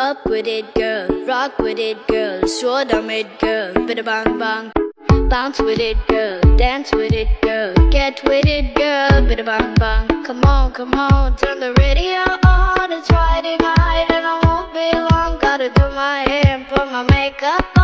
Up with it, girl, rock with it, girl, slow down it, girl, bada bang bang. Bounce with it, girl, dance with it, girl, get with it, girl, bada bang bang. Come on, come on, turn the radio on. It's Friday night and I won't be long. Gotta do my hair and put my makeup on.